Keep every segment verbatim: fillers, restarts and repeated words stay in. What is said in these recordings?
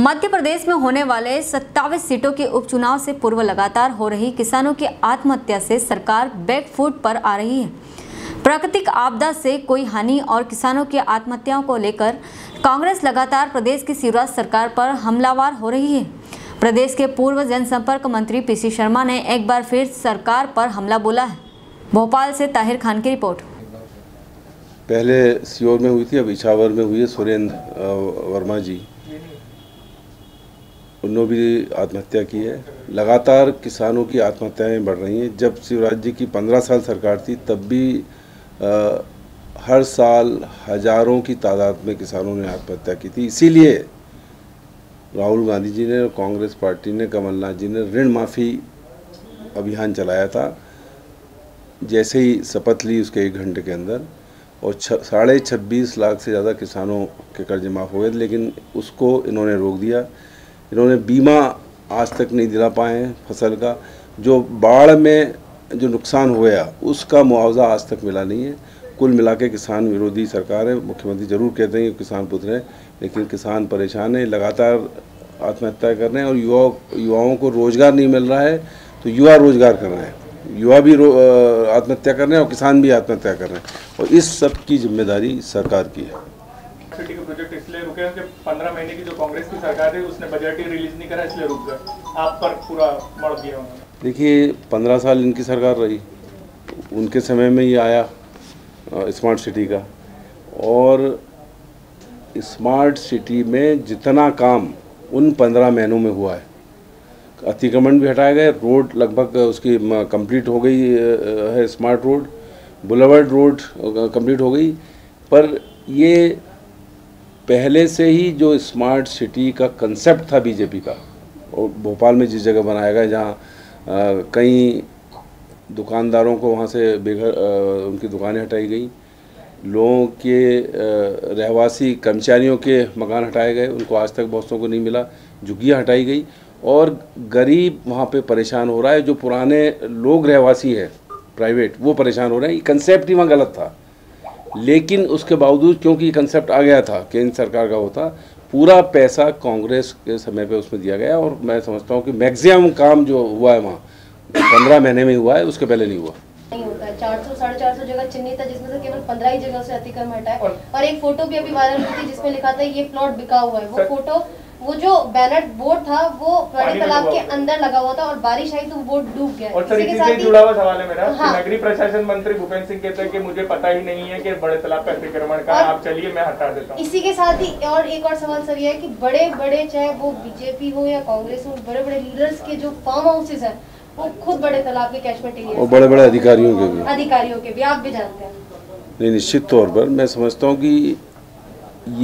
मध्य प्रदेश में होने वाले सत्ताईस सीटों के उपचुनाव से पूर्व लगातार हो रही किसानों की आत्महत्या से सरकार बैकफुट पर आ रही है। प्राकृतिक आपदा से कोई हानि और किसानों की आत्महत्याओं को लेकर कांग्रेस लगातार प्रदेश की शिवराज सरकार पर हमलावार हो रही है। प्रदेश के पूर्व जनसंपर्क मंत्री पीसी शर्मा ने एक बार फिर सरकार पर हमला बोला है। भोपाल से ताहिर खान की रिपोर्ट। पहले सीहोर में हुई थी, अब इछावर में हुई है। सुरेंद्र वर्मा जी, उन्होंने भी आत्महत्या की है। लगातार किसानों की आत्महत्याएं बढ़ रही हैं। जब शिवराज जी की पंद्रह साल सरकार थी तब भी आ, हर साल हजारों की तादाद में किसानों ने आत्महत्या की थी। इसीलिए राहुल गांधी जी ने, कांग्रेस पार्टी ने, कमलनाथ जी ने ऋण माफ़ी अभियान चलाया था। जैसे ही शपथ ली उसके एक घंटे के अंदर और साढ़े छब्बीस लाख से ज़्यादा किसानों के कर्ज माफ़ हो गए, लेकिन उसको इन्होंने रोक दिया। इन्होंने बीमा आज तक नहीं दिला पाए हैं फसल का। जो बाढ़ में जो नुकसान हो गया उसका मुआवजा आज तक मिला नहीं है। कुल मिला के किसान विरोधी सरकार है। मुख्यमंत्री ज़रूर कहते हैं कि किसान पुत्र हैं, लेकिन किसान परेशान है, लगातार आत्महत्या कर रहे हैं। और युवा युवाओं को रोज़गार नहीं मिल रहा है, तो युवा रोजगार कर रहे हैं, युवा भी आत्महत्या कर रहे हैं और किसान भी आत्महत्या कर रहे हैं। और इस सब की जिम्मेदारी सरकार की है। सिटी के प्रोजेक्ट इसलिए रुके हैं कि पंद्रह महीने की जो कांग्रेस की सरकार थी उसने बजट ही रिलीज नहीं करा, इसलिए रुक गए। आप पर पूरा मर दिया उन्होंने। देखिए, पंद्रह साल इनकी सरकार रही, उनके समय में ये आया स्मार्ट सिटी का। और स्मार्ट सिटी में जितना काम उन पंद्रह महीनों में हुआ है, अतिक्रमण भी हटाए गए, रोड लगभग उसकी कंप्लीट हो गई है, smart road, boulevard road complete हो गई। पर ये पहले से ही जो स्मार्ट सिटी का कंसेप्ट था बीजेपी का, और भोपाल में जिस जगह बनाया गया जहाँ कई दुकानदारों को वहाँ से बेघर उनकी दुकानें हटाई गई, लोगों के रहवासी कर्मचारियों के मकान हटाए गए, उनको आज तक बहुतों को नहीं मिला, झुग्गियाँ हटाई गई और गरीब वहाँ पे परेशान हो रहा है। जो पुराने लोग रहवासी हैं प्राइवेट, वो परेशान हो रहे हैं। ये कंसेप्ट ही वहाँ गलत था, लेकिन उसके बावजूद क्योंकि कंसेप्ट आ गया था, केंद्र सरकार का होता, पूरा पैसा कांग्रेस के समय पे उसमें दिया गया। और मैं समझता हूँ कि मैक्सिमम काम जो हुआ है वहाँ पंद्रह महीने में हुआ है, उसके पहले नहीं हुआ। चार सौ साढ़े चार सौ जगह चिन्हित था, जिसमें से केवल पंद्रह ही जगह से अतिक्रमण हटाए। और, और एक फोटो भी अभी वायरल हुई थी जिसमें लिखा था ये प्लॉट बिका हुआ है। वो फोटो, वो जो बैनर बोर्ड था वो बड़े तालाब के अंदर लगा हुआ था और बारिश आई तो बोर्ड डूब गया। और सर, इसी से जुड़ा हुआ सवाल है मेरा। हाँ। नगरीय प्रशासन मंत्री भूपेंद्र सिंह कहते हैं कि मुझे पता ही नहीं है कि बड़े तालाब का अतिक्रमण का, आप चलिए मैं हटा देता हूँ। इसी के साथ ही और एक और सवाल सर ये है कि बड़े बड़े, चाहे वो बीजेपी हो या कांग्रेस हो, बड़े बड़े लीडर्स के जो फार्म हाउसेज है वो खुद बड़े तालाब के कैचमेंट एरिया और बड़े बड़े अधिकारियों के भी अधिकारियों के भी आप भी जानते हैं। नहीं, निश्चित तौर पर मैं समझता हूँ कि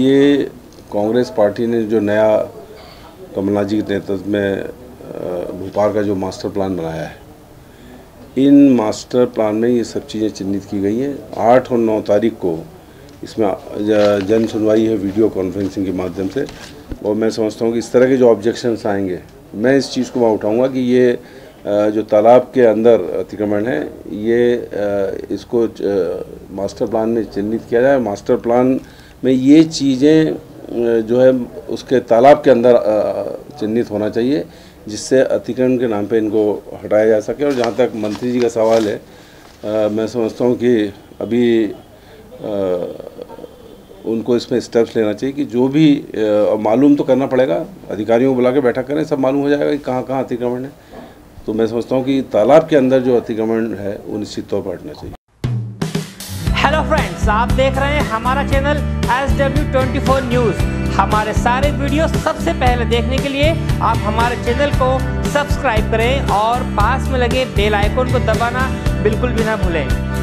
ये कांग्रेस पार्टी ने जो नया कमलनाथ जी के नेतृत्व में भोपाल का जो मास्टर प्लान बनाया है, इन मास्टर प्लान में ये सब चीज़ें चिन्हित की गई हैं। आठ और नौ तारीख को इसमें जन सुनवाई है वीडियो कॉन्फ्रेंसिंग के माध्यम से, और मैं समझता हूँ कि इस तरह के जो ऑब्जेक्शंस आएंगे मैं इस चीज़ को वहाँ उठाऊँगा कि ये जो तालाब के अंदर अतिक्रमण है ये इसको मास्टर प्लान में चिन्हित किया जाए। मास्टर प्लान में ये चीज़ें जो है उसके तालाब के अंदर चिन्हित होना चाहिए, जिससे अतिक्रमण के नाम पे इनको हटाया जा सके। और जहाँ तक मंत्री जी का सवाल है, आ, मैं समझता हूँ कि अभी आ, उनको इसमें स्टेप्स लेना चाहिए कि जो भी आ, मालूम तो करना पड़ेगा, अधिकारियों को बुला के बैठक करें, सब मालूम हो जाएगा कि कहाँ कहाँ अतिक्रमण है। तो मैं समझता हूँ कि तालाब के अंदर जो अतिक्रमण है वो निश्चित तौर पर हटना चाहिए। हेलो फ्रेंड्स, आप देख रहे हैं हमारा channel S W twenty four news. हमारे सारे वीडियो सबसे पहले देखने के लिए आप हमारे चैनल को सब्सक्राइब करें और पास में लगे बेल आइकन को दबाना बिल्कुल भी ना भूलें।